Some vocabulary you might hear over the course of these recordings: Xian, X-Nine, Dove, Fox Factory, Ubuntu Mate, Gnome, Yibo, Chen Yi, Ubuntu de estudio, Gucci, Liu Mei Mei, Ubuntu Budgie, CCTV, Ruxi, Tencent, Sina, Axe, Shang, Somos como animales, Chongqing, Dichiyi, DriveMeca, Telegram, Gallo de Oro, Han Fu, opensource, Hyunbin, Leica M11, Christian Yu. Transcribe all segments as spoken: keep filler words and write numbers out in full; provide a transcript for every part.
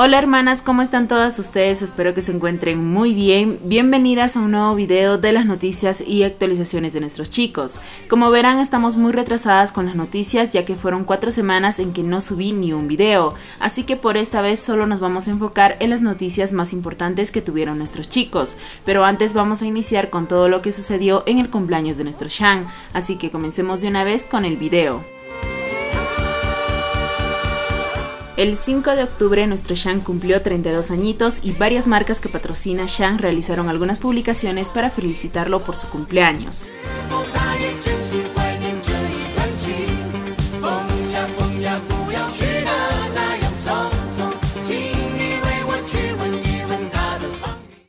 Hola hermanas, ¿cómo están todas ustedes? Espero que se encuentren muy bien. Bienvenidas a un nuevo video de las noticias y actualizaciones de nuestros chicos. Como verán, estamos muy retrasadas con las noticias, ya que fueron cuatro semanas en que no subí ni un video. Así que por esta vez solo nos vamos a enfocar en las noticias más importantes que tuvieron nuestros chicos. Pero antes vamos a iniciar con todo lo que sucedió en el cumpleaños de nuestro Shang. Así que comencemos de una vez con el video. El cinco de octubre nuestro Shang cumplió treinta y dos añitos y varias marcas que patrocina Shang realizaron algunas publicaciones para felicitarlo por su cumpleaños.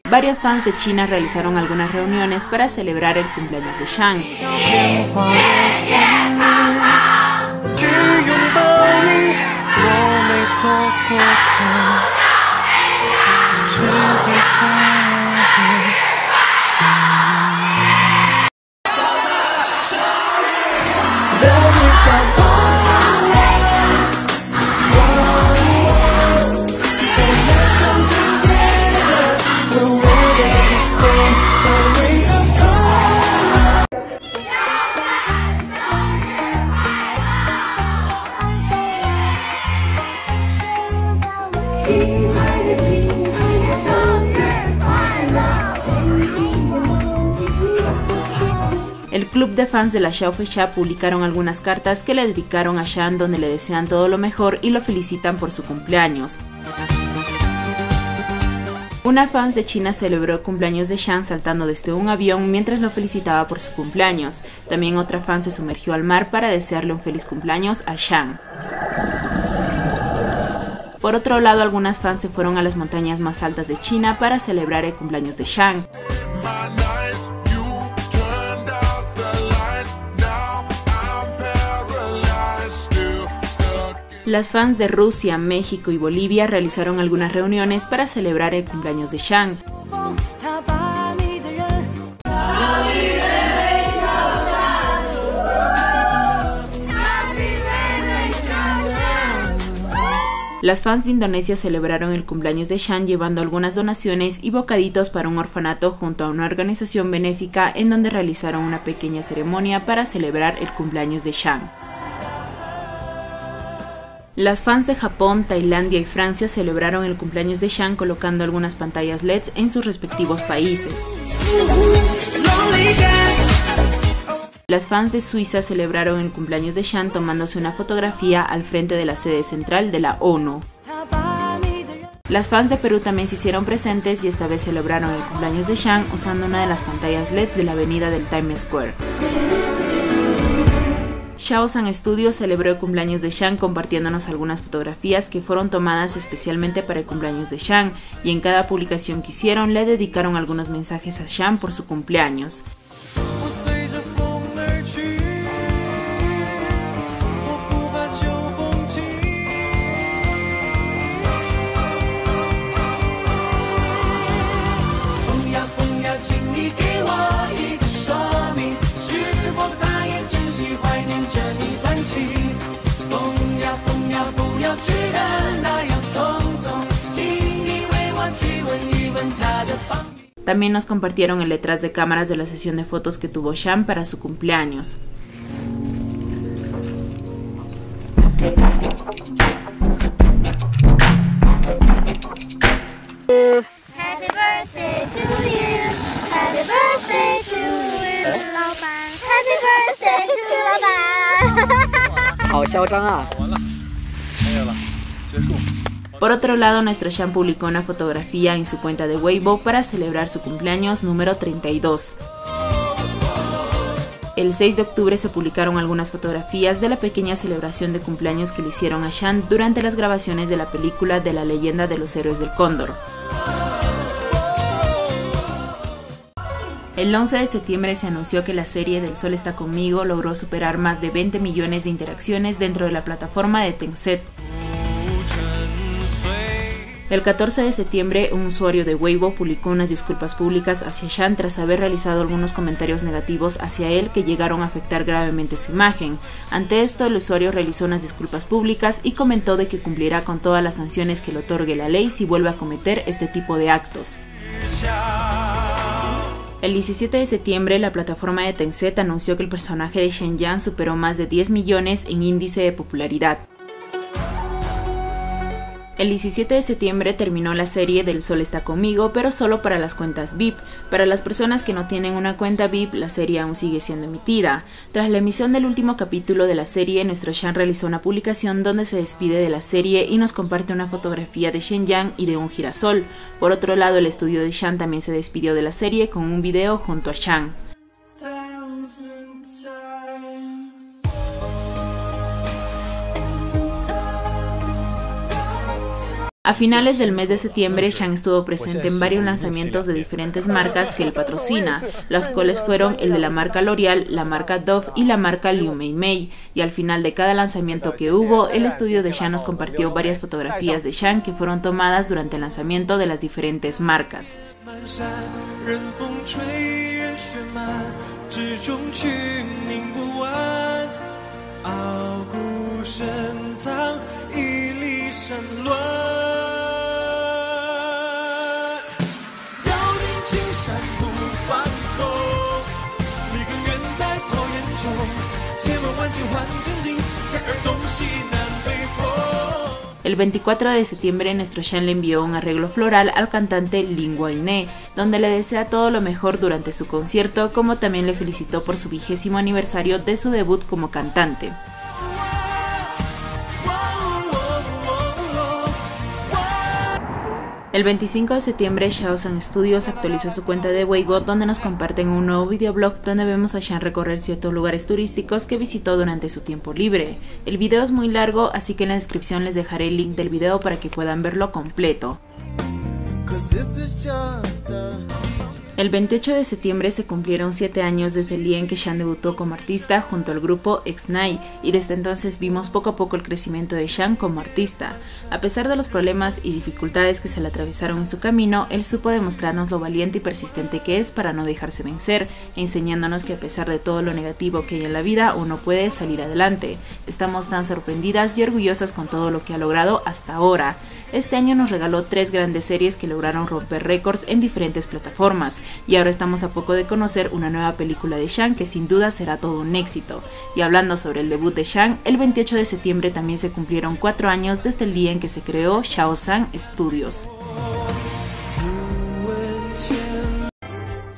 Varios fans de China realizaron algunas reuniones para celebrar el cumpleaños de Shang. El club de fans de la Xiaofeisha publicaron algunas cartas que le dedicaron a Shang, donde le desean todo lo mejor y lo felicitan por su cumpleaños. Una fan de China celebró el cumpleaños de Shang saltando desde un avión mientras lo felicitaba por su cumpleaños. También otra fan se sumergió al mar para desearle un feliz cumpleaños a Shang. Por otro lado, algunas fans se fueron a las montañas más altas de China para celebrar el cumpleaños de Shang. Las fans de Rusia, México y Bolivia realizaron algunas reuniones para celebrar el cumpleaños de Shang. Las fans de Indonesia celebraron el cumpleaños de Shang llevando algunas donaciones y bocaditos para un orfanato junto a una organización benéfica, en donde realizaron una pequeña ceremonia para celebrar el cumpleaños de Shang. Las fans de Japón, Tailandia y Francia celebraron el cumpleaños de Shang colocando algunas pantallas L E D en sus respectivos países. Las fans de Suiza celebraron el cumpleaños de Shang tomándose una fotografía al frente de la sede central de la ONU. Las fans de Perú también se hicieron presentes y esta vez celebraron el cumpleaños de Shang usando una de las pantallas L E D de la avenida del Times Square. Xiao Zhan Studios celebró el cumpleaños de Shang compartiéndonos algunas fotografías que fueron tomadas especialmente para el cumpleaños de Shang, y en cada publicación que hicieron le dedicaron algunos mensajes a Shang por su cumpleaños. También nos compartieron el detrás de cámaras de la sesión de fotos que tuvo Shang para su cumpleaños. Por otro lado, nuestro Shang publicó una fotografía en su cuenta de Weibo para celebrar su cumpleaños número treinta y dos. El seis de octubre se publicaron algunas fotografías de la pequeña celebración de cumpleaños que le hicieron a Shang durante las grabaciones de la película de La Leyenda de los Héroes del Cóndor. El once de septiembre se anunció que la serie del Sol está conmigo logró superar más de veinte millones de interacciones dentro de la plataforma de Tencent. El catorce de septiembre, un usuario de Weibo publicó unas disculpas públicas hacia Shang tras haber realizado algunos comentarios negativos hacia él que llegaron a afectar gravemente su imagen. Ante esto, el usuario realizó unas disculpas públicas y comentó de que cumplirá con todas las sanciones que le otorgue la ley si vuelve a cometer este tipo de actos. El diecisiete de septiembre, la plataforma de Tencent anunció que el personaje de Shen Yan superó más de diez millones en índice de popularidad. El diecisiete de septiembre terminó la serie del Sol está conmigo, pero solo para las cuentas V I P. Para las personas que no tienen una cuenta V I P, la serie aún sigue siendo emitida. Tras la emisión del último capítulo de la serie, nuestro Shang realizó una publicación donde se despide de la serie y nos comparte una fotografía de Shenyang y de un girasol. Por otro lado, el estudio de Shang también se despidió de la serie con un video junto a Shang. A finales del mes de septiembre, Shang estuvo presente en varios lanzamientos de diferentes marcas que él patrocina, las cuales fueron el de la marca L'Oreal, la marca Dove y la marca Liu Mei Mei, y al final de cada lanzamiento que hubo, el estudio de Shang nos compartió varias fotografías de Shang que fueron tomadas durante el lanzamiento de las diferentes marcas. El veinticuatro de septiembre, nuestro Shen le envió un arreglo floral al cantante Ling Wai Ne, donde le desea todo lo mejor durante su concierto, como también le felicitó por su vigésimo aniversario de su debut como cantante. El veinticinco de septiembre, Xiao Zhan Studios actualizó su cuenta de Weibo, donde nos comparten un nuevo videoblog donde vemos a Shang recorrer ciertos lugares turísticos que visitó durante su tiempo libre. El video es muy largo, así que en la descripción les dejaré el link del video para que puedan verlo completo. El veintiocho de septiembre se cumplieron siete años desde el día en que Shang debutó como artista junto al grupo X-Nine, y desde entonces vimos poco a poco el crecimiento de Shang como artista. A pesar de los problemas y dificultades que se le atravesaron en su camino, él supo demostrarnos lo valiente y persistente que es para no dejarse vencer, enseñándonos que a pesar de todo lo negativo que hay en la vida, uno puede salir adelante. Estamos tan sorprendidas y orgullosas con todo lo que ha logrado hasta ahora. Este año nos regaló tres grandes series que lograron romper récords en diferentes plataformas. Y ahora estamos a poco de conocer una nueva película de Shang que sin duda será todo un éxito. Y hablando sobre el debut de Shang, el veintiocho de septiembre también se cumplieron cuatro años desde el día en que se creó Xiao Zhan Studios.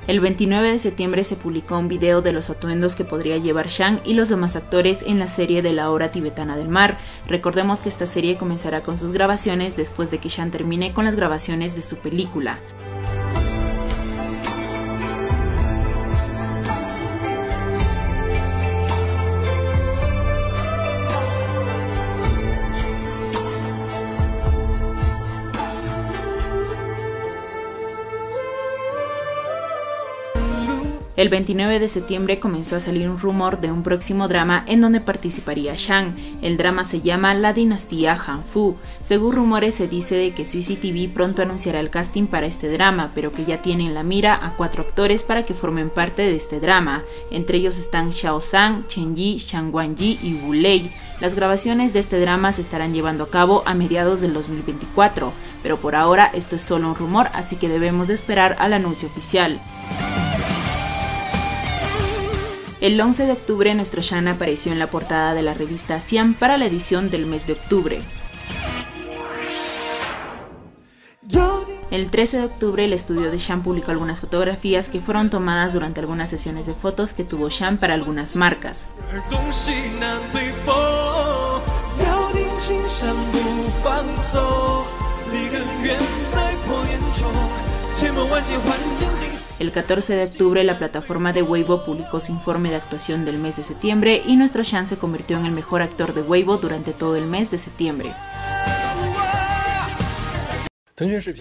El veintinueve de septiembre se publicó un video de los atuendos que podría llevar Shang y los demás actores en la serie de la obra tibetana del mar. Recordemos que esta serie comenzará con sus grabaciones después de que Shang termine con las grabaciones de su película. El veintinueve de septiembre comenzó a salir un rumor de un próximo drama en donde participaría Shang. El drama se llama La dinastía Han Fu. Según rumores, se dice de que C C T V pronto anunciará el casting para este drama, pero que ya tienen en la mira a cuatro actores para que formen parte de este drama. Entre ellos están Xiao Zhan, Chen Yi, Shang Guan Yi y Wu Lei. Las grabaciones de este drama se estarán llevando a cabo a mediados del dos mil veinticuatro, pero por ahora esto es solo un rumor, así que debemos de esperar al anuncio oficial. El once de octubre, nuestro Shang apareció en la portada de la revista Xian para la edición del mes de octubre. El trece de octubre, el estudio de Shang publicó algunas fotografías que fueron tomadas durante algunas sesiones de fotos que tuvo Shang para algunas marcas. El catorce de octubre, la plataforma de Weibo publicó su informe de actuación del mes de septiembre y nuestro Shang se convirtió en el mejor actor de Weibo durante todo el mes de septiembre.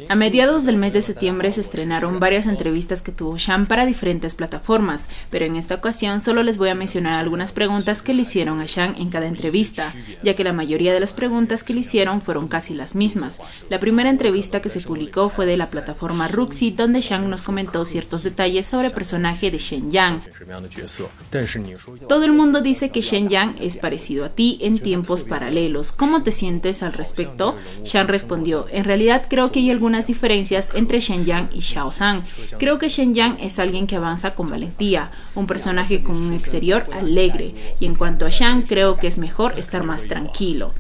A mediados del mes de septiembre se estrenaron varias entrevistas que tuvo Shang para diferentes plataformas, pero en esta ocasión solo les voy a mencionar algunas preguntas que le hicieron a Shang en cada entrevista, ya que la mayoría de las preguntas que le hicieron fueron casi las mismas. La primera entrevista que se publicó fue de la plataforma Ruxi, donde Shang nos comentó ciertos detalles sobre el personaje de Shen Yan. Todo el mundo dice que Shen Yan es parecido a ti en tiempos paralelos. ¿Cómo te sientes al respecto? Shang respondió, en realidad creo que hay algunas diferencias entre Shen Yan y Xiao Zhan. Creo que Shen Yan es alguien que avanza con valentía, un personaje con un exterior alegre, y en cuanto a Shang, creo que es mejor estar más tranquilo.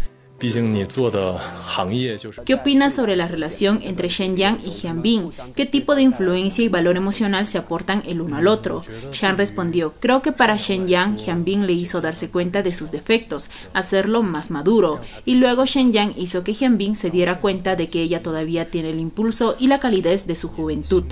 ¿Qué opinas sobre la relación entre Shen Yan y Hyunbin? ¿Qué tipo de influencia y valor emocional se aportan el uno al otro? Shang respondió, creo que para Shen Yan, Hyunbin le hizo darse cuenta de sus defectos, hacerlo más maduro, y luego Shen Yan hizo que Hyunbin se diera cuenta de que ella todavía tiene el impulso y la calidez de su juventud.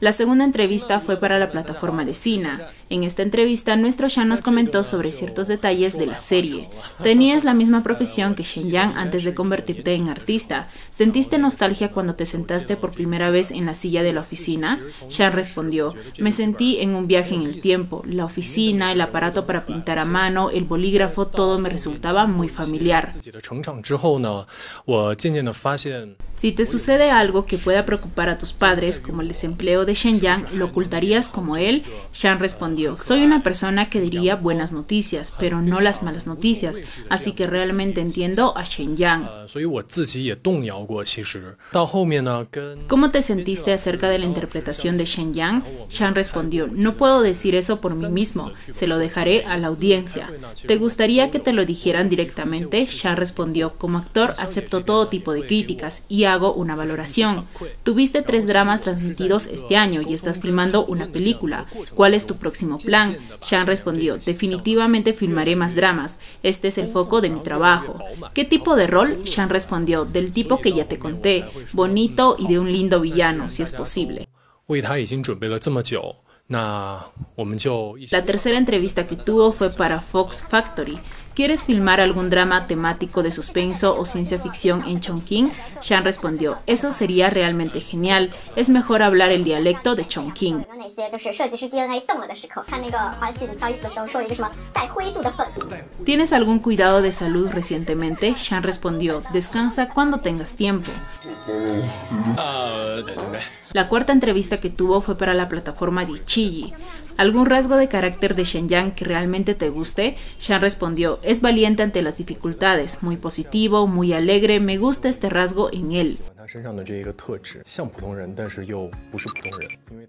La segunda entrevista fue para la plataforma de Sina. En esta entrevista, nuestro Shang nos comentó sobre ciertos detalles de la serie. Tenías la misma profesión que Shen Yan antes de convertirte en artista. ¿Sentiste nostalgia cuando te sentaste por primera vez en la silla de la oficina? Shang respondió, me sentí en un viaje en el tiempo. La oficina, el aparato para pintar a mano, el bolígrafo, todo me resultaba muy familiar. Si te sucede algo que pueda preocupar a tus padres, como el desempleo de Shen Yan, ¿lo ocultarías como él? Shang respondió, soy una persona que diría buenas noticias, pero no las malas noticias. Así que realmente entiendo a Shen Yan. ¿Cómo te sentiste acerca de la interpretación de Shen Yan? Shang respondió, no puedo decir eso por mí mismo, se lo dejaré a la audiencia. ¿Te gustaría que te lo dijeran directamente? Shang respondió, como actor acepto todo tipo de críticas y hago una valoración. Tuviste tres dramas transmitidos este año y estás filmando una película. ¿Cuál es tu próximo plan? Shang respondió, definitivamente filmaré más dramas. Este es el foco de mi trabajo. ¿Qué tipo de rol? Shang respondió, del tipo que ya te conté, bonito y de un lindo villano, si es posible. La tercera entrevista que tuvo fue para Fox Factory. ¿Quieres filmar algún drama temático de suspenso o ciencia ficción en Chongqing? Shang respondió, eso sería realmente genial. Es mejor hablar el dialecto de Chongqing. ¿Tienes algún cuidado de salud recientemente? Shang respondió, descansa cuando tengas tiempo. La cuarta entrevista que tuvo fue para la plataforma Dichiyi. ¿Algún rasgo de carácter de Shen Yan que realmente te guste? Shang respondió, es valiente ante las dificultades, muy positivo, muy alegre, me gusta este rasgo en él.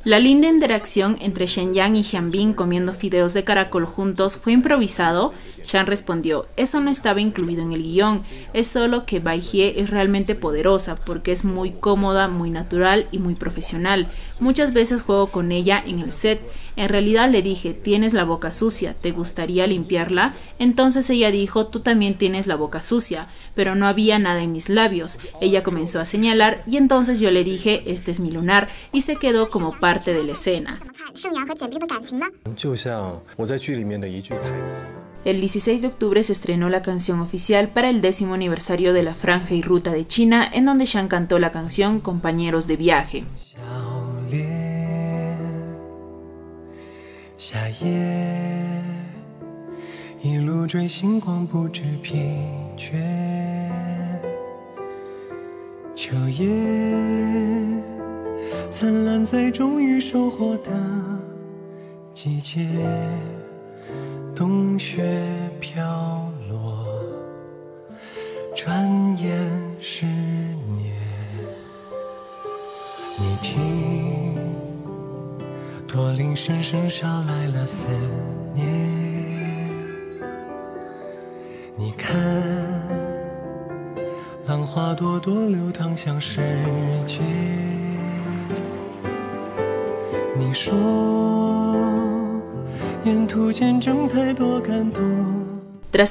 La linda interacción entre Shen Yan y Hyunbin comiendo fideos de caracol juntos fue improvisado. Shang respondió, eso no estaba incluido en el guión, es solo que Bai Hye es realmente poderosa porque es muy cómoda, muy natural y muy profesional. Muchas veces juego con ella en el set. En realidad le dije, tienes la boca sucia, ¿te gustaría limpiarla? Entonces ella dijo, tú también tienes la boca sucia, pero no había nada en mis labios. Ella comenzó a señalar y entonces yo le dije, este es mi lunar, y se quedó como parte de la escena. El dieciséis de octubre se estrenó la canción oficial para el décimo aniversario de la Franja y Ruta de China, en donde Shang cantó la canción Compañeros de Viaje. Tras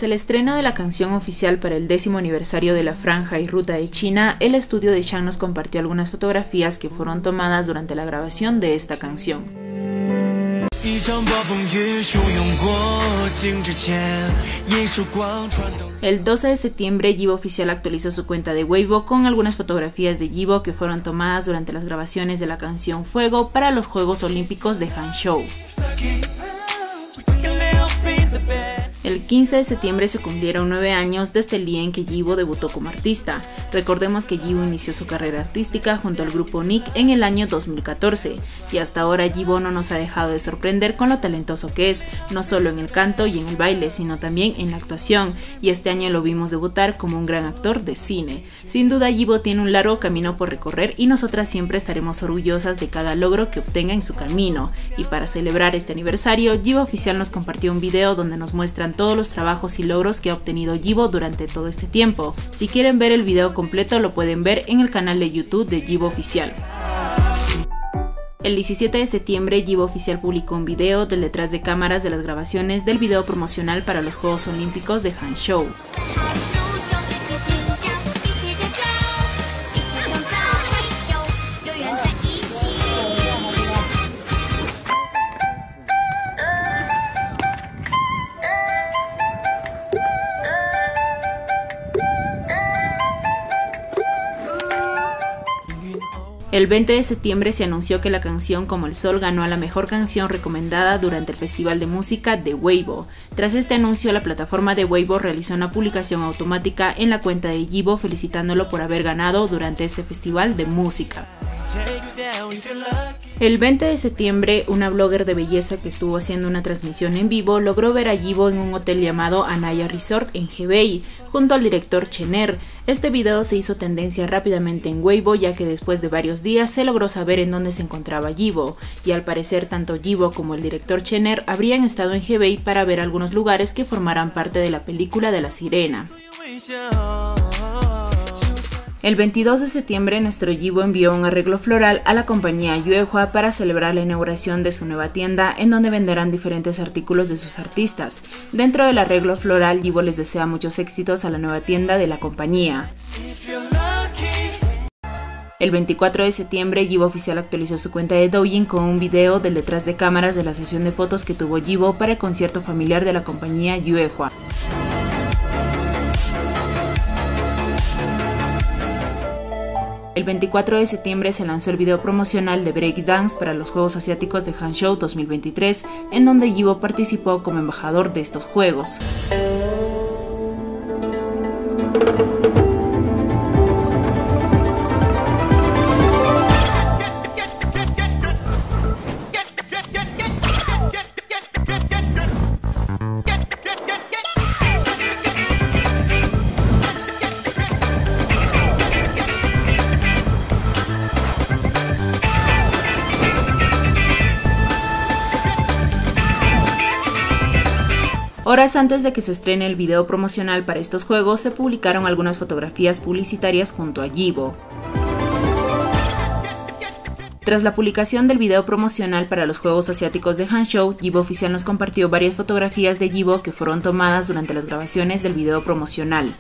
el estreno de la canción oficial para el décimo aniversario de la Franja y Ruta de China, el estudio de Shang nos compartió algunas fotografías que fueron tomadas durante la grabación de esta canción. El doce de septiembre, Yibo Oficial actualizó su cuenta de Weibo con algunas fotografías de Yibo que fueron tomadas durante las grabaciones de la canción Fuego para los Juegos Olímpicos de Hangzhou. El quince de septiembre se cumplieron nueve años desde el día en que Yibo debutó como artista. Recordemos que Yibo inició su carrera artística junto al grupo Nick en el año dos mil catorce, y hasta ahora Yibo no nos ha dejado de sorprender con lo talentoso que es, no solo en el canto y en el baile, sino también en la actuación, y este año lo vimos debutar como un gran actor de cine. Sin duda Yibo tiene un largo camino por recorrer y nosotras siempre estaremos orgullosas de cada logro que obtenga en su camino. Y para celebrar este aniversario, Yibo Oficial nos compartió un video donde nos muestran todos los trabajos y logros que ha obtenido Yibo durante todo este tiempo. Si quieren ver el video completo lo pueden ver en el canal de YouTube de Yibo Oficial. El diecisiete de septiembre, Yibo Oficial publicó un video del detrás de cámaras de las grabaciones del video promocional para los Juegos Olímpicos de Hangzhou. El veinte de septiembre se anunció que la canción Como el Sol ganó a la mejor canción recomendada durante el Festival de Música de Weibo. Tras este anuncio, la plataforma de Weibo realizó una publicación automática en la cuenta de Yibo felicitándolo por haber ganado durante este festival de música. El veinte de septiembre, una blogger de belleza que estuvo haciendo una transmisión en vivo logró ver a Yibo en un hotel llamado Anaya Resort en Hebei, junto al director Chener. Este video se hizo tendencia rápidamente en Weibo, ya que después de varios días se logró saber en dónde se encontraba Yibo, y al parecer tanto Yibo como el director Chener habrían estado en Hebei para ver algunos lugares que formarán parte de la película de La Sirena. El veintidós de septiembre, nuestro Yibo envió un arreglo floral a la compañía Yuehua para celebrar la inauguración de su nueva tienda, en donde venderán diferentes artículos de sus artistas. Dentro del arreglo floral, Yibo les desea muchos éxitos a la nueva tienda de la compañía. El veinticuatro de septiembre, Yibo Oficial actualizó su cuenta de Douyin con un video del detrás de cámaras de la sesión de fotos que tuvo Yibo para el concierto familiar de la compañía Yuehua. El veinticuatro de septiembre se lanzó el video promocional de Breakdance para los Juegos Asiáticos de Hangzhou dos mil veintitrés, en donde Yibo participó como embajador de estos juegos. Horas antes de que se estrene el video promocional para estos juegos, se publicaron algunas fotografías publicitarias junto a Yibo. Tras la publicación del video promocional para los Juegos Asiáticos de Hangzhou, Yibo Oficial nos compartió varias fotografías de Yibo que fueron tomadas durante las grabaciones del video promocional.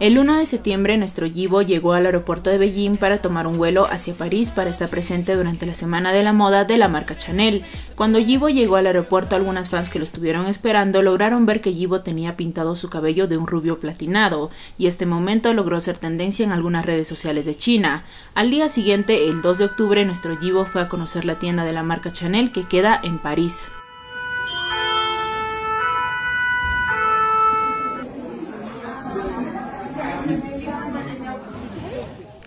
El uno de septiembre, nuestro Yibo llegó al aeropuerto de Beijing para tomar un vuelo hacia París para estar presente durante la Semana de la Moda de la marca Chanel. Cuando Yibo llegó al aeropuerto, algunas fans que lo estuvieron esperando lograron ver que Yibo tenía pintado su cabello de un rubio platinado, y este momento logró ser tendencia en algunas redes sociales de China. Al día siguiente, el dos de octubre, nuestro Yibo fue a conocer la tienda de la marca Chanel que queda en París.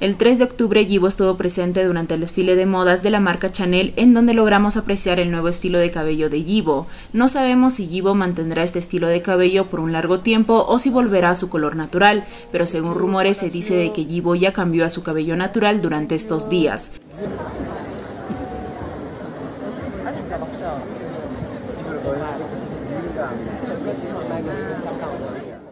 El tres de octubre, Yibo estuvo presente durante el desfile de modas de la marca Chanel, en donde logramos apreciar el nuevo estilo de cabello de Yibo. No sabemos si Yibo mantendrá este estilo de cabello por un largo tiempo o si volverá a su color natural, pero según rumores se dice de que Yibo ya cambió a su cabello natural durante estos días.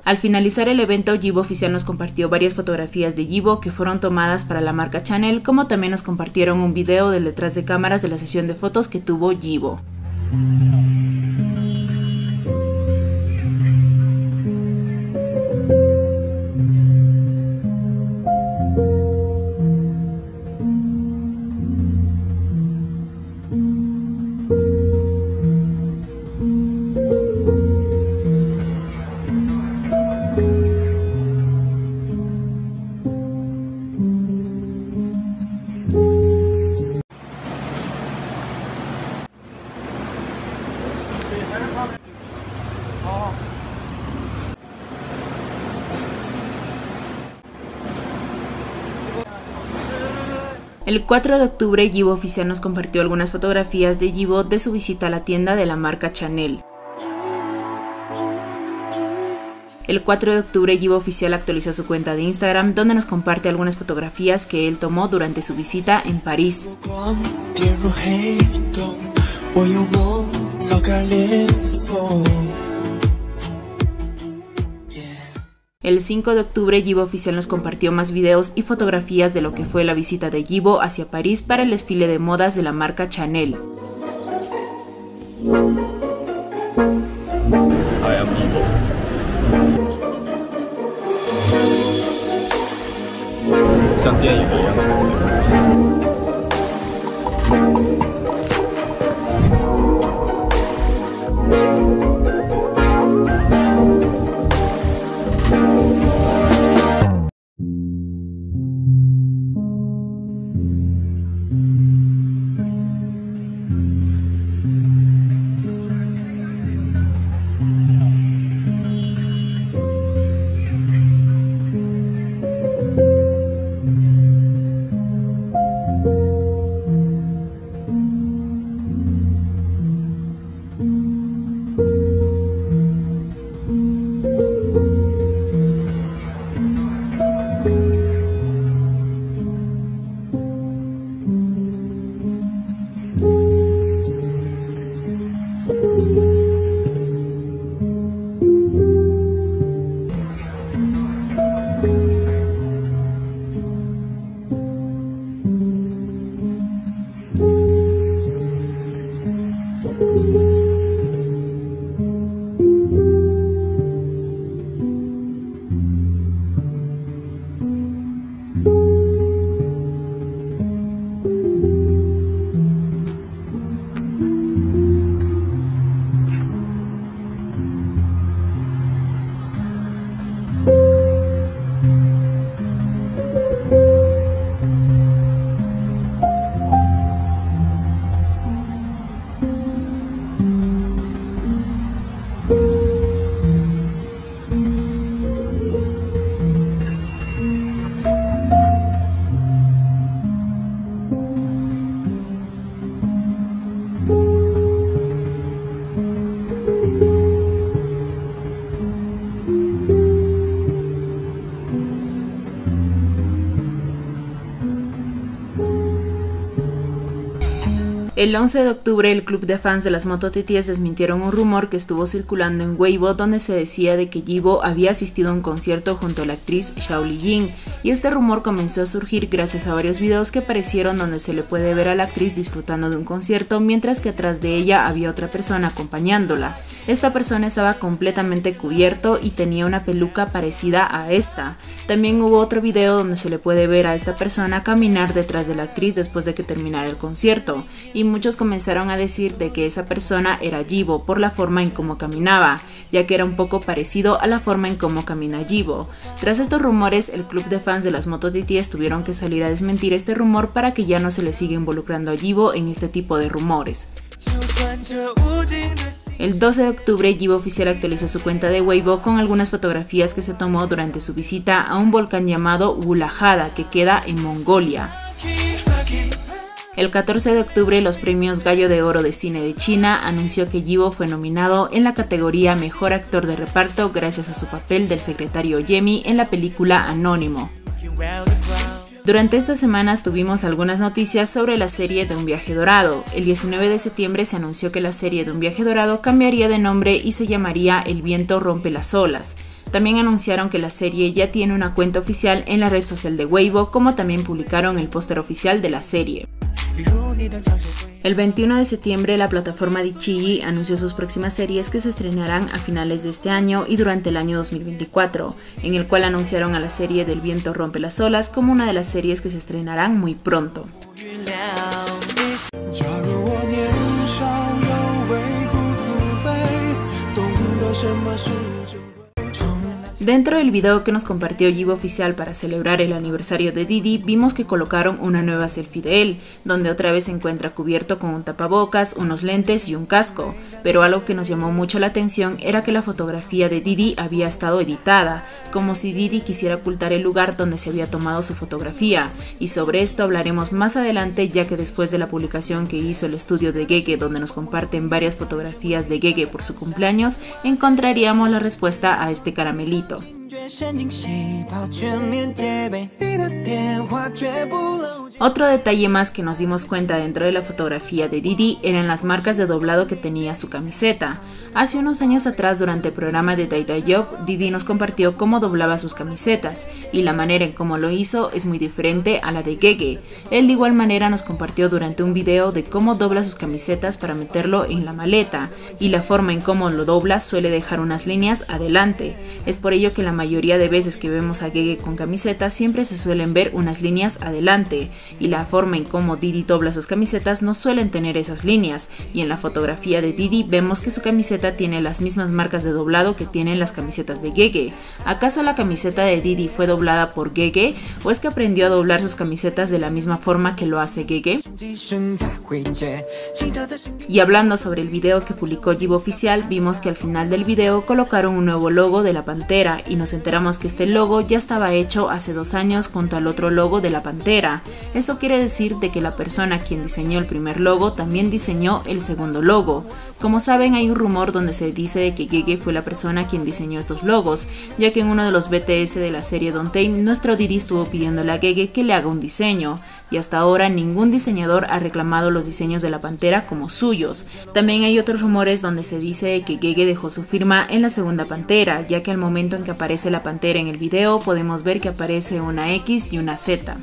Al finalizar el evento, Yibo oficial nos compartió varias fotografías de Yibo que fueron tomadas para la marca Chanel, como también nos compartieron un video del detrás de cámaras de la sesión de fotos que tuvo Yibo. El cuatro de octubre, Yibo oficial nos compartió algunas fotografías de Yibo de su visita a la tienda de la marca Chanel. El cuatro de octubre, Yibo oficial actualizó su cuenta de Instagram, donde nos comparte algunas fotografías que él tomó durante su visita en París. El cinco de octubre, Yibo oficial nos compartió más videos y fotografías de lo que fue la visita de Yibo hacia París para el desfile de modas de la marca Chanel. El once de octubre, el club de fans de las mototities desmintieron un rumor que estuvo circulando en Weibo, donde se decía de que Yibo había asistido a un concierto junto a la actriz Xiao Zhan, y este rumor comenzó a surgir gracias a varios videos que aparecieron donde se le puede ver a la actriz disfrutando de un concierto, mientras que atrás de ella había otra persona acompañándola. Esta persona estaba completamente cubierto y tenía una peluca parecida a esta. También hubo otro video donde se le puede ver a esta persona caminar detrás de la actriz después de que terminara el concierto, y muchos comenzaron a decir de que esa persona era Yibo por la forma en cómo caminaba, ya que era un poco parecido a la forma en cómo camina Yibo. Tras estos rumores, el club de fans de las mototities tuvieron que salir a desmentir este rumor para que ya no se le siga involucrando a Yibo en este tipo de rumores. El doce de octubre, Yibo oficial actualizó su cuenta de Weibo con algunas fotografías que se tomó durante su visita a un volcán llamado Wu Lei, que queda en Mongolia. El catorce de octubre, los premios Gallo de Oro de Cine de China anunció que Yibo fue nominado en la categoría Mejor Actor de Reparto gracias a su papel del secretario Yemi en la película Anónimo. Durante estas semanas tuvimos algunas noticias sobre la serie de Un Viaje Dorado. El diecinueve de septiembre se anunció que la serie de Un Viaje Dorado cambiaría de nombre y se llamaría El viento rompe las olas. También anunciaron que la serie ya tiene una cuenta oficial en la red social de Weibo, como también publicaron el póster oficial de la serie. El veintiuno de septiembre, la plataforma Dichiyi anunció sus próximas series que se estrenarán a finales de este año y durante el año dos mil veinticuatro, en el cual anunciaron a la serie del viento rompe las olas como una de las series que se estrenarán muy pronto. Dentro del video que nos compartió Yibo oficial para celebrar el aniversario de Didi, vimos que colocaron una nueva selfie de él, donde otra vez se encuentra cubierto con un tapabocas, unos lentes y un casco, pero algo que nos llamó mucho la atención era que la fotografía de Didi había estado editada, como si Didi quisiera ocultar el lugar donde se había tomado su fotografía, y sobre esto hablaremos más adelante, ya que después de la publicación que hizo el estudio de Gege, donde nos comparten varias fotografías de Gege por su cumpleaños, encontraríamos la respuesta a este caramelito. Otro detalle más que nos dimos cuenta dentro de la fotografía de Didi eran las marcas de doblado que tenía su camiseta. Hace unos años atrás, durante el programa de Day Day Job, Didi nos compartió cómo doblaba sus camisetas, y la manera en cómo lo hizo es muy diferente a la de Gege. Él de igual manera nos compartió durante un video de cómo dobla sus camisetas para meterlo en la maleta, y la forma en cómo lo dobla suele dejar unas líneas adelante. Es por ello que la mayoría de veces que vemos a Gege con camisetas siempre se suelen ver unas líneas adelante, y la forma en cómo Didi dobla sus camisetas no suelen tener esas líneas, y en la fotografía de Didi vemos que su camiseta tiene las mismas marcas de doblado que tienen las camisetas de Gege. ¿Acaso la camiseta de Didi fue doblada por Gege, o es que aprendió a doblar sus camisetas de la misma forma que lo hace Gege? Y hablando sobre el video que publicó Yibo oficial, vimos que al final del video colocaron un nuevo logo de la pantera, y nos enteramos que este logo ya estaba hecho hace dos años junto al otro logo de la pantera. Eso quiere decir de que la persona quien diseñó el primer logo también diseñó el segundo logo. Como saben, hay un rumor donde se dice de que Gege fue la persona quien diseñó estos logos, ya que en uno de los B T S de la serie Don't Tame, nuestro Didi estuvo pidiéndole a Gege que le haga un diseño, y hasta ahora ningún diseñador ha reclamado los diseños de la pantera como suyos. También hay otros rumores donde se dice de que Gege dejó su firma en la segunda pantera, ya que al momento en que aparece la pantera en el video podemos ver que aparece una X y una Z.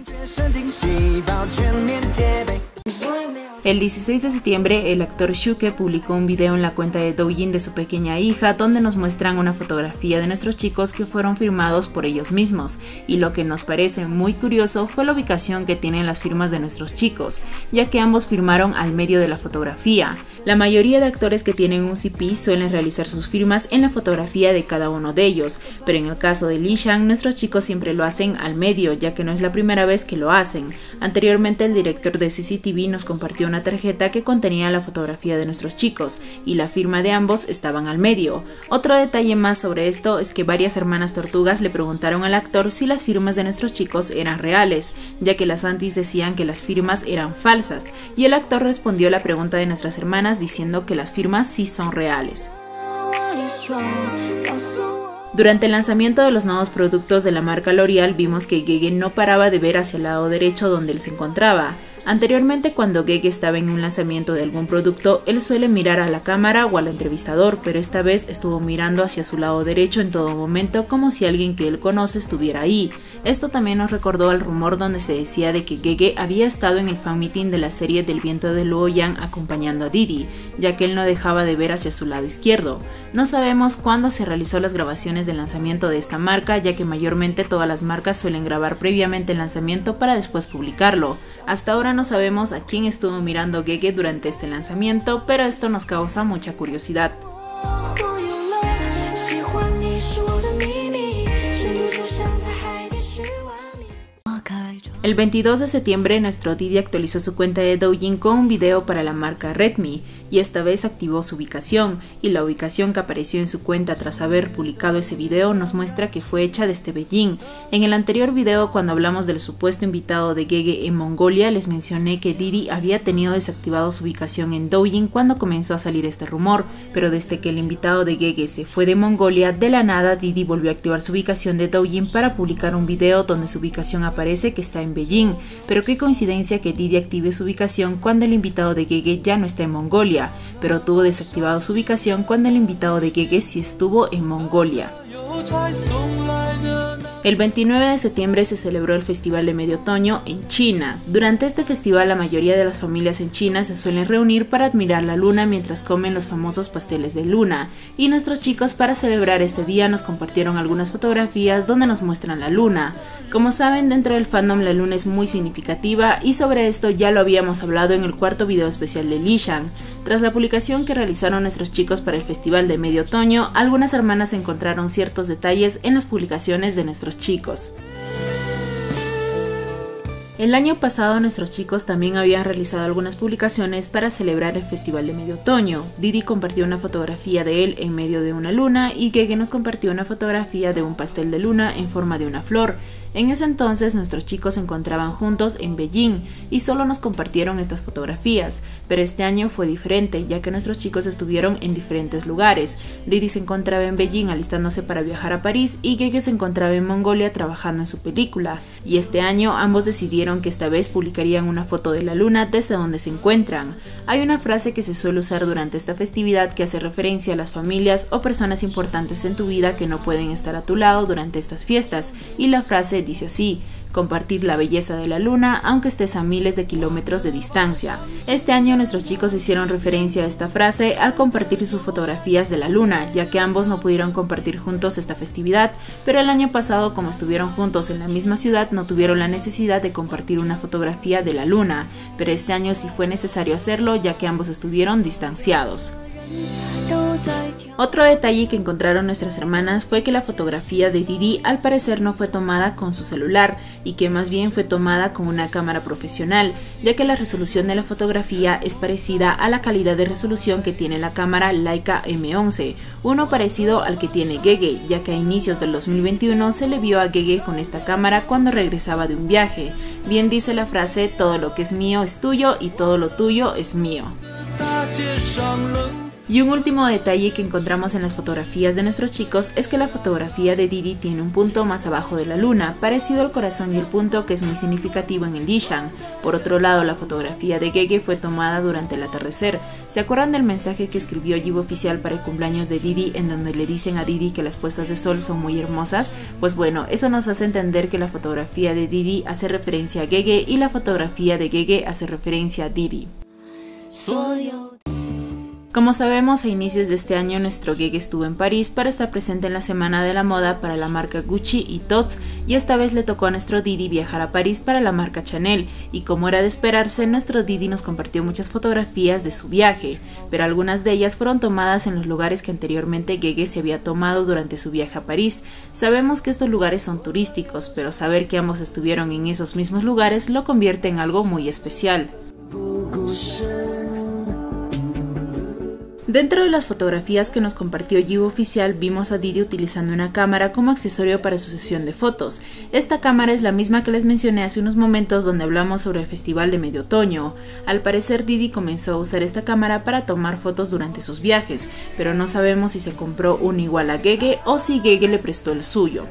El dieciséis de septiembre, el actor Shuke publicó un video en la cuenta de Douyin de su pequeña hija, donde nos muestran una fotografía de nuestros chicos que fueron firmados por ellos mismos, y lo que nos parece muy curioso fue la ubicación que tienen las firmas de nuestros chicos, ya que ambos firmaron al medio de la fotografía. La mayoría de actores que tienen un C P suelen realizar sus firmas en la fotografía de cada uno de ellos, pero en el caso de Li Shang, nuestros chicos siempre lo hacen al medio, ya que no es la primera vez que lo hacen. Anteriormente, el director de C C T V nos compartió una tarjeta que contenía la fotografía de nuestros chicos, y la firma de ambos estaban al medio. Otro detalle más sobre esto es que varias hermanas tortugas le preguntaron al actor si las firmas de nuestros chicos eran reales, ya que las antis decían que las firmas eran falsas, y el actor respondió la pregunta de nuestras hermanas diciendo que las firmas sí son reales. Durante el lanzamiento de los nuevos productos de la marca L'Oreal, vimos que Gege no paraba de ver hacia el lado derecho donde él se encontraba. Anteriormente, cuando Gege estaba en un lanzamiento de algún producto, él suele mirar a la cámara o al entrevistador, pero esta vez estuvo mirando hacia su lado derecho en todo momento, como si alguien que él conoce estuviera ahí. Esto también nos recordó al rumor donde se decía de que Gege había estado en el fan meeting de la serie del viento de Luo Yang acompañando a Didi, ya que él no dejaba de ver hacia su lado izquierdo. No sabemos cuándo se realizó las grabaciones del lanzamiento de esta marca, ya que mayormente todas las marcas suelen grabar previamente el lanzamiento para después publicarlo. Hasta ahora no sabemos a quién estuvo mirando Gege durante este lanzamiento, pero esto nos causa mucha curiosidad. El veintidós de septiembre, nuestro Didi actualizó su cuenta de Douyin con un video para la marca Redmi, y esta vez activó su ubicación, y la ubicación que apareció en su cuenta tras haber publicado ese video nos muestra que fue hecha desde Beijing. En el anterior video, cuando hablamos del supuesto invitado de Gege en Mongolia, les mencioné que Didi había tenido desactivado su ubicación en Douyin cuando comenzó a salir este rumor, pero desde que el invitado de Gege se fue de Mongolia, de la nada Didi volvió a activar su ubicación de Douyin para publicar un video donde su ubicación aparece que está en en Beijing, pero qué coincidencia que Didi active su ubicación cuando el invitado de Gege ya no está en Mongolia, pero tuvo desactivado su ubicación cuando el invitado de Gege sí estuvo en Mongolia. El veintinueve de septiembre se celebró el Festival de Medio Otoño en China. Durante este festival la mayoría de las familias en China se suelen reunir para admirar la luna mientras comen los famosos pasteles de luna, y nuestros chicos para celebrar este día nos compartieron algunas fotografías donde nos muestran la luna. Como saben, dentro del fandom la luna es muy significativa y sobre esto ya lo habíamos hablado en el cuarto video especial de Li Shang. Tras la publicación que realizaron nuestros chicos para el Festival de Medio Otoño, algunas hermanas encontraron ciertos detalles en las publicaciones de nuestros chicos. El año pasado nuestros chicos también habían realizado algunas publicaciones para celebrar el Festival de Medio Otoño. Didi compartió una fotografía de él en medio de una luna y Gege nos compartió una fotografía de un pastel de luna en forma de una flor. En ese entonces nuestros chicos se encontraban juntos en Beijing y solo nos compartieron estas fotografías, pero este año fue diferente ya que nuestros chicos estuvieron en diferentes lugares. Didi se encontraba en Beijing alistándose para viajar a París y Gege se encontraba en Mongolia trabajando en su película, y este año ambos decidieron que esta vez publicarían una foto de la luna desde donde se encuentran. Hay una frase que se suele usar durante esta festividad que hace referencia a las familias o personas importantes en tu vida que no pueden estar a tu lado durante estas fiestas, y la frase dice así: compartir la belleza de la luna aunque estés a miles de kilómetros de distancia. Este año nuestros chicos hicieron referencia a esta frase al compartir sus fotografías de la luna, ya que ambos no pudieron compartir juntos esta festividad, pero el año pasado como estuvieron juntos en la misma ciudad no tuvieron la necesidad de compartir una fotografía de la luna, pero este año sí fue necesario hacerlo ya que ambos estuvieron distanciados. Otro detalle que encontraron nuestras hermanas fue que la fotografía de Didi al parecer no fue tomada con su celular y que más bien fue tomada con una cámara profesional, ya que la resolución de la fotografía es parecida a la calidad de resolución que tiene la cámara Leica M once, uno parecido al que tiene Gege, ya que a inicios del dos mil veintiuno se le vio a Gege con esta cámara cuando regresaba de un viaje. Bien dice la frase: todo lo que es mío es tuyo y todo lo tuyo es mío. Y un último detalle que encontramos en las fotografías de nuestros chicos es que la fotografía de Didi tiene un punto más abajo de la luna, parecido al corazón y el punto que es muy significativo en el Li Shang. Por otro lado, la fotografía de Gege fue tomada durante el atardecer. ¿Se acuerdan del mensaje que escribió Yibo Oficial para el cumpleaños de Didi en donde le dicen a Didi que las puestas de sol son muy hermosas? Pues bueno, eso nos hace entender que la fotografía de Didi hace referencia a Gege y la fotografía de Gege hace referencia a Didi. Como sabemos, a inicios de este año nuestro Gege estuvo en París para estar presente en la Semana de la Moda para la marca Gucci y Tots, y esta vez le tocó a nuestro Didi viajar a París para la marca Chanel, y como era de esperarse, nuestro Didi nos compartió muchas fotografías de su viaje, pero algunas de ellas fueron tomadas en los lugares que anteriormente Gege se había tomado durante su viaje a París. Sabemos que estos lugares son turísticos, pero saber que ambos estuvieron en esos mismos lugares lo convierte en algo muy especial. Dentro de las fotografías que nos compartió Yibo Oficial vimos a Didi utilizando una cámara como accesorio para su sesión de fotos. Esta cámara es la misma que les mencioné hace unos momentos donde hablamos sobre el Festival de Medio Otoño. Al parecer Didi comenzó a usar esta cámara para tomar fotos durante sus viajes, pero no sabemos si se compró un igual a Gege o si Gege le prestó el suyo.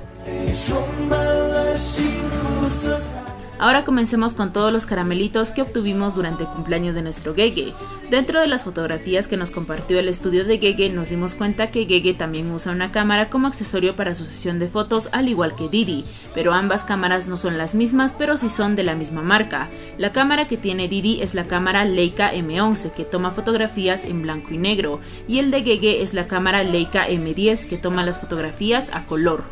Ahora comencemos con todos los caramelitos que obtuvimos durante el cumpleaños de nuestro Gege. Dentro de las fotografías que nos compartió el estudio de Gege nos dimos cuenta que Gege también usa una cámara como accesorio para su sesión de fotos al igual que Didi, pero ambas cámaras no son las mismas pero sí son de la misma marca. La cámara que tiene Didi es la cámara Leica M once que toma fotografías en blanco y negro, y el de Gege es la cámara Leica M diez que toma las fotografías a color.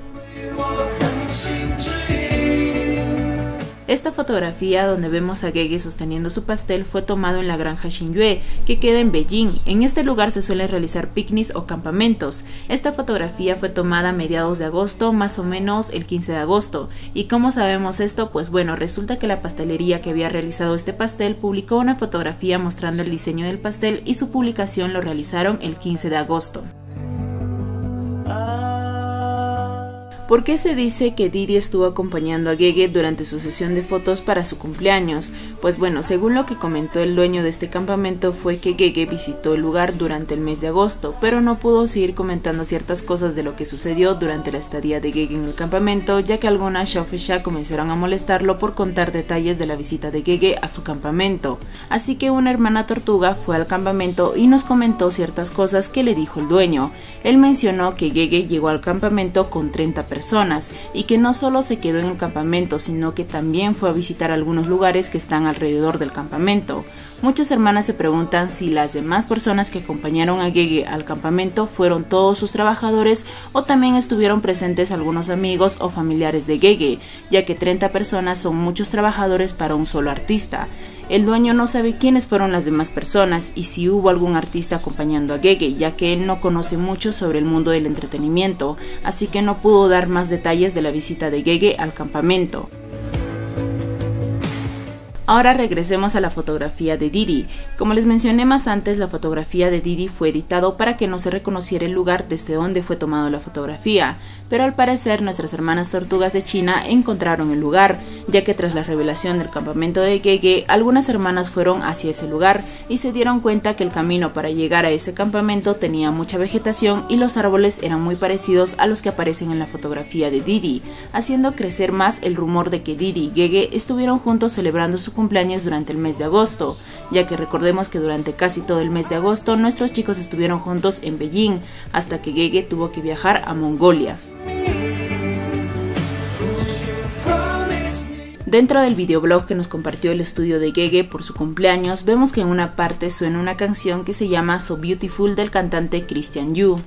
Esta fotografía donde vemos a Gege sosteniendo su pastel fue tomado en la granja Xinyue, que queda en Beijing. En este lugar se suelen realizar picnics o campamentos. Esta fotografía fue tomada a mediados de agosto, más o menos el quince de agosto. ¿Y cómo sabemos esto? Pues bueno, resulta que la pastelería que había realizado este pastel publicó una fotografía mostrando el diseño del pastel y su publicación lo realizaron el quince de agosto. ¿Por qué se dice que Didi estuvo acompañando a Gege durante su sesión de fotos para su cumpleaños? Pues bueno, según lo que comentó el dueño de este campamento fue que Gege visitó el lugar durante el mes de agosto, pero no pudo seguir comentando ciertas cosas de lo que sucedió durante la estadía de Gege en el campamento, ya que algunas xiaofexia comenzaron a molestarlo por contar detalles de la visita de Gege a su campamento. Así que una hermana tortuga fue al campamento y nos comentó ciertas cosas que le dijo el dueño. Él mencionó que Gege llegó al campamento con treinta personas. Personas, y que no solo se quedó en el campamento, sino que también fue a visitar algunos lugares que están alrededor del campamento. Muchas hermanas se preguntan si las demás personas que acompañaron a Gege al campamento fueron todos sus trabajadores o también estuvieron presentes algunos amigos o familiares de Gege, ya que treinta personas son muchos trabajadores para un solo artista. El dueño no sabe quiénes fueron las demás personas y si hubo algún artista acompañando a Gege, ya que él no conoce mucho sobre el mundo del entretenimiento, así que no pudo dar más detalles de la visita de Gege al campamento. Ahora regresemos a la fotografía de Didi. Como les mencioné más antes, la fotografía de Didi fue editado para que no se reconociera el lugar desde donde fue tomada la fotografía, pero al parecer nuestras hermanas tortugas de China encontraron el lugar, ya que tras la revelación del campamento de Gege, algunas hermanas fueron hacia ese lugar y se dieron cuenta que el camino para llegar a ese campamento tenía mucha vegetación y los árboles eran muy parecidos a los que aparecen en la fotografía de Didi, haciendo crecer más el rumor de que Didi y Gege estuvieron juntos celebrando su cumpleaños durante el mes de agosto, ya que recordemos que durante casi todo el mes de agosto nuestros chicos estuvieron juntos en Beijing, hasta que Gege tuvo que viajar a Mongolia. Dentro del videoblog que nos compartió el estudio de Gege por su cumpleaños, vemos que en una parte suena una canción que se llama So Beautiful del cantante Christian Yu.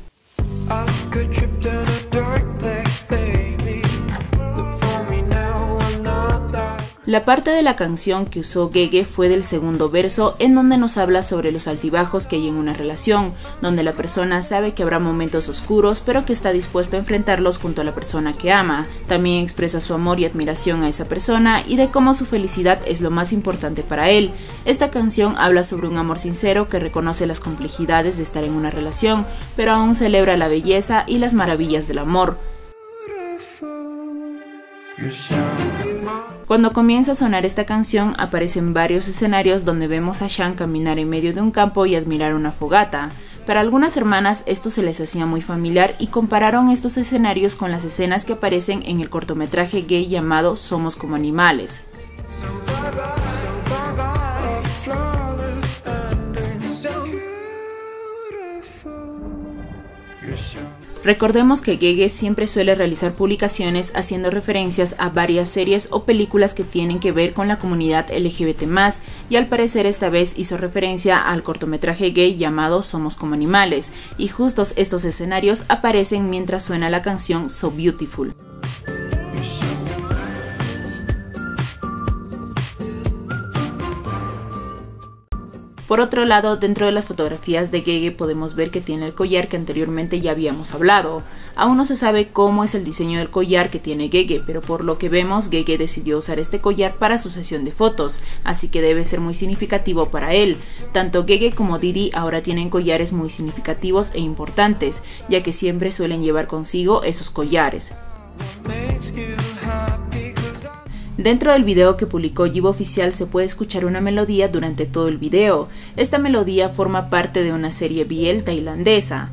La parte de la canción que usó Gege fue del segundo verso, en donde nos habla sobre los altibajos que hay en una relación, donde la persona sabe que habrá momentos oscuros pero que está dispuesto a enfrentarlos junto a la persona que ama. También expresa su amor y admiración a esa persona y de cómo su felicidad es lo más importante para él. Esta canción habla sobre un amor sincero que reconoce las complejidades de estar en una relación, pero aún celebra la belleza y las maravillas del amor. Cuando comienza a sonar esta canción, aparecen varios escenarios donde vemos a Shang caminar en medio de un campo y admirar una fogata. Para algunas hermanas esto se les hacía muy familiar y compararon estos escenarios con las escenas que aparecen en el cortometraje gay llamado Somos como animales. Recordemos que Gege siempre suele realizar publicaciones haciendo referencias a varias series o películas que tienen que ver con la comunidad L G B T más, y al parecer esta vez hizo referencia al cortometraje gay llamado Somos como animales, y justos estos escenarios aparecen mientras suena la canción So Beautiful. Por otro lado, dentro de las fotografías de Gege podemos ver que tiene el collar que anteriormente ya habíamos hablado. Aún no se sabe cómo es el diseño del collar que tiene Gege, pero por lo que vemos, Gege decidió usar este collar para su sesión de fotos, así que debe ser muy significativo para él. Tanto Gege como Didi ahora tienen collares muy significativos e importantes, ya que siempre suelen llevar consigo esos collares. Dentro del video que publicó Yibo Oficial se puede escuchar una melodía durante todo el video. Esta melodía forma parte de una serie B L tailandesa.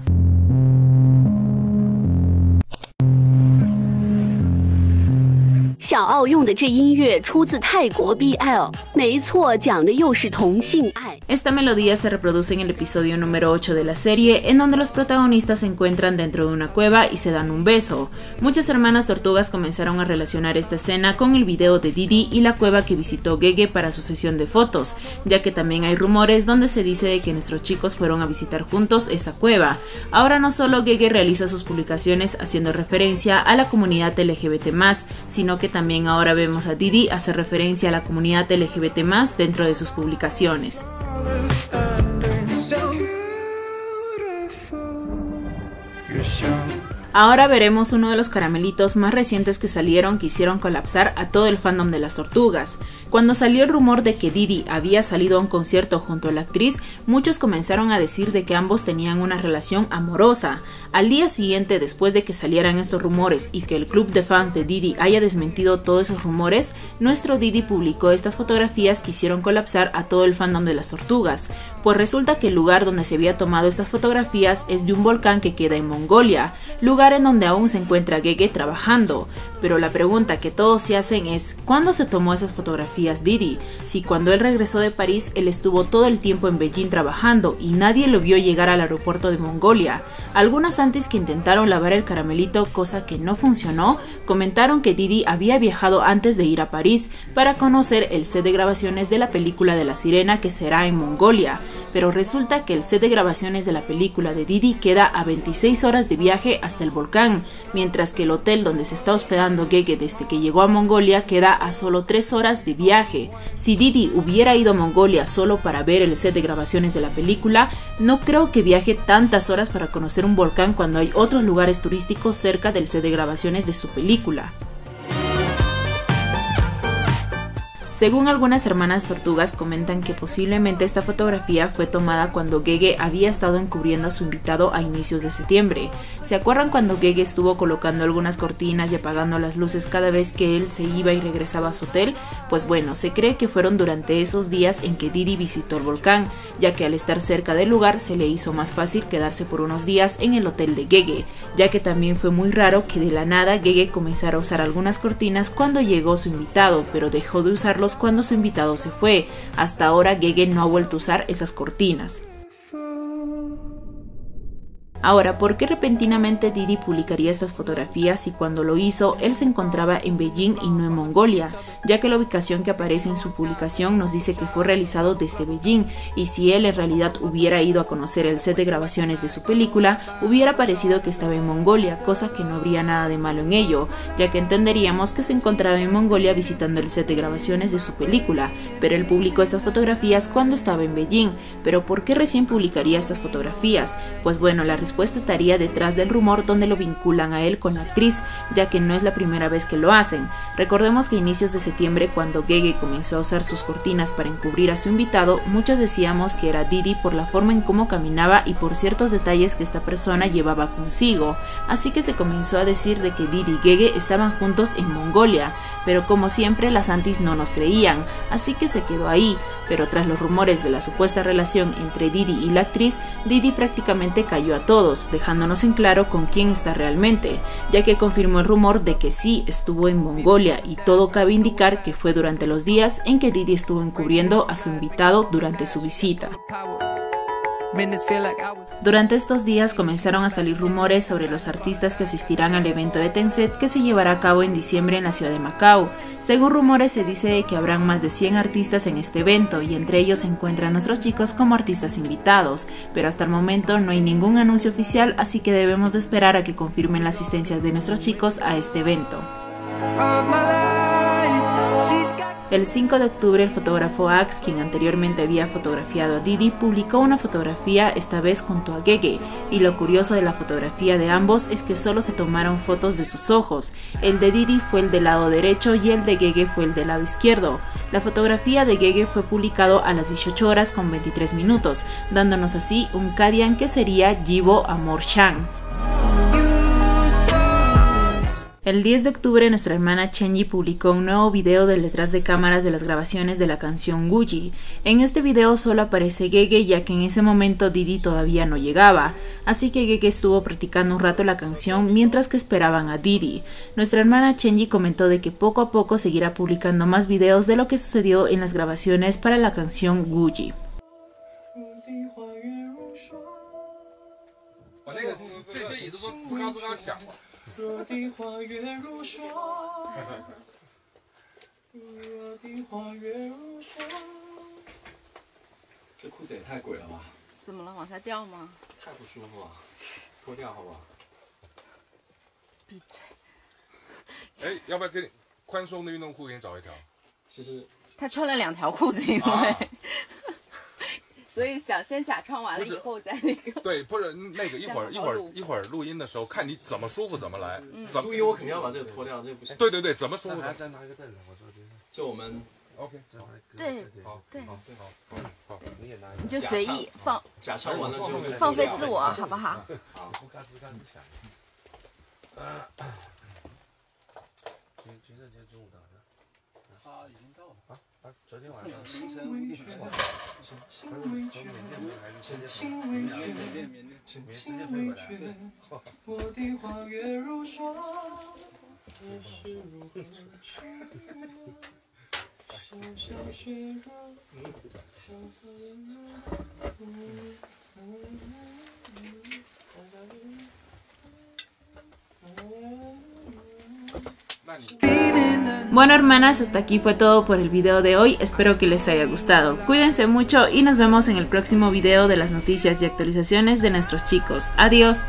Esta melodía se reproduce en el episodio número ocho de la serie, en donde los protagonistas se encuentran dentro de una cueva y se dan un beso. Muchas hermanas tortugas comenzaron a relacionar esta escena con el video de Didi y la cueva que visitó Gege para su sesión de fotos, ya que también hay rumores donde se dice de que nuestros chicos fueron a visitar juntos esa cueva. Ahora no solo Gege realiza sus publicaciones haciendo referencia a la comunidad L G B T más, sino que también ahora vemos a Didi hacer referencia a la comunidad L G B T más dentro de sus publicaciones. Ahora veremos uno de los caramelitos más recientes que salieron que hicieron colapsar a todo el fandom de las tortugas. Cuando salió el rumor de que Didi había salido a un concierto junto a la actriz, muchos comenzaron a decir de que ambos tenían una relación amorosa. Al día siguiente, después de que salieran estos rumores y que el club de fans de Didi haya desmentido todos esos rumores, nuestro Didi publicó estas fotografías que hicieron colapsar a todo el fandom de las tortugas, pues resulta que el lugar donde se había tomado estas fotografías es de un volcán que queda en Mongolia, lugar en donde aún se encuentra Gege trabajando. Pero la pregunta que todos se hacen es, ¿cuándo se tomó esas fotografías Didi? Si cuando él regresó de París, él estuvo todo el tiempo en Beijing trabajando y nadie lo vio llegar al aeropuerto de Mongolia. Algunas antes que intentaron lavar el caramelito, cosa que no funcionó, comentaron que Didi había viajado antes de ir a París para conocer el set de grabaciones de la película de la sirena que será en Mongolia, pero resulta que el set de grabaciones de la película de Didi queda a veintiséis horas de viaje hasta el volcán, mientras que el hotel donde se está hospedando Gege desde que llegó a Mongolia queda a solo tres horas de viaje. Si Didi hubiera ido a Mongolia solo para ver el set de grabaciones de la película, no creo que viaje tantas horas para conocer un volcán cuando hay otros lugares turísticos cerca del set de grabaciones de su película. Según algunas hermanas tortugas comentan que posiblemente esta fotografía fue tomada cuando Gege había estado encubriendo a su invitado a inicios de septiembre. ¿Se acuerdan cuando Gege estuvo colocando algunas cortinas y apagando las luces cada vez que él se iba y regresaba a su hotel? Pues bueno, se cree que fueron durante esos días en que Didi visitó el volcán, ya que al estar cerca del lugar se le hizo más fácil quedarse por unos días en el hotel de Gege, ya que también fue muy raro que de la nada Gege comenzara a usar algunas cortinas cuando llegó su invitado, pero dejó de usarlo cuando su invitado se fue. Hasta ahora Gege no ha vuelto a usar esas cortinas. Ahora, ¿por qué repentinamente Didi publicaría estas fotografías si cuando lo hizo él se encontraba en Beijing y no en Mongolia? Ya que la ubicación que aparece en su publicación nos dice que fue realizado desde Beijing, y si él en realidad hubiera ido a conocer el set de grabaciones de su película, hubiera parecido que estaba en Mongolia, cosa que no habría nada de malo en ello, ya que entenderíamos que se encontraba en Mongolia visitando el set de grabaciones de su película, pero él publicó estas fotografías cuando estaba en Beijing. Pero ¿por qué recién publicaría estas fotografías? Pues bueno, la respuesta estaría detrás del rumor donde lo vinculan a él con la actriz, ya que no es la primera vez que lo hacen. Recordemos que a inicios de septiembre, cuando Gege comenzó a usar sus cortinas para encubrir a su invitado, muchas decíamos que era Didi por la forma en cómo caminaba y por ciertos detalles que esta persona llevaba consigo, así que se comenzó a decir de que Didi y Gege estaban juntos en Mongolia, pero como siempre las antis no nos creían, así que se quedó ahí. Pero tras los rumores de la supuesta relación entre Didi y la actriz, Didi prácticamente cayó a todos, dejándonos en claro con quién está realmente, ya que confirmó el rumor de que sí estuvo en Mongolia, y todo cabe indicar que fue durante los días en que Didi estuvo encubriendo a su invitado durante su visita. Durante estos días comenzaron a salir rumores sobre los artistas que asistirán al evento de Tencent que se llevará a cabo en diciembre en la ciudad de Macao. Según rumores, se dice que habrán más de cien artistas en este evento, y entre ellos se encuentran nuestros chicos como artistas invitados, pero hasta el momento no hay ningún anuncio oficial, así que debemos de esperar a que confirmen la asistencia de nuestros chicos a este evento. El cinco de octubre, el fotógrafo Axe, quien anteriormente había fotografiado a Didi, publicó una fotografía, esta vez junto a Gege, y lo curioso de la fotografía de ambos es que solo se tomaron fotos de sus ojos. El de Didi fue el del lado derecho y el de Gege fue el del lado izquierdo. La fotografía de Gege fue publicado a las dieciocho horas con veintitrés minutos, dándonos así un Kadian que sería Yibo Amor Shang. El diez de octubre, nuestra hermana Chenji publicó un nuevo video del detrás de cámaras de las grabaciones de la canción Gucci. En este video solo aparece Gege, ya que en ese momento Didi todavía no llegaba, así que Gege estuvo practicando un rato la canción mientras que esperaban a Didi. Nuestra hermana Chenji comentó de que poco a poco seguirá publicando más videos de lo que sucedió en las grabaciones para la canción Gucci. 所以想先假唱完了以后再那个。对，不是那个一会儿一会儿一会儿录音的时候看你怎么舒服怎么来。嗯。录音我肯定要把这个脱掉，这不行。对对对，怎么舒服？再拿一个凳子，我这边。就我们 ，OK， 对，好，对，好，对，好，好，你也拿一个。你就随意放。假唱完了之后放飞自我，好不好？好。今今天今天中午到的，他已经到了啊啊！昨天晚上凌晨五点，请轻微确认，请轻微确认，请轻微确认，我的花月如霜，何时如何去？小小雪人，小小人。Bueno, hermanas, hasta aquí fue todo por el video de hoy, espero que les haya gustado. Cuídense mucho y nos vemos en el próximo video de las noticias y actualizaciones de nuestros chicos. Adiós.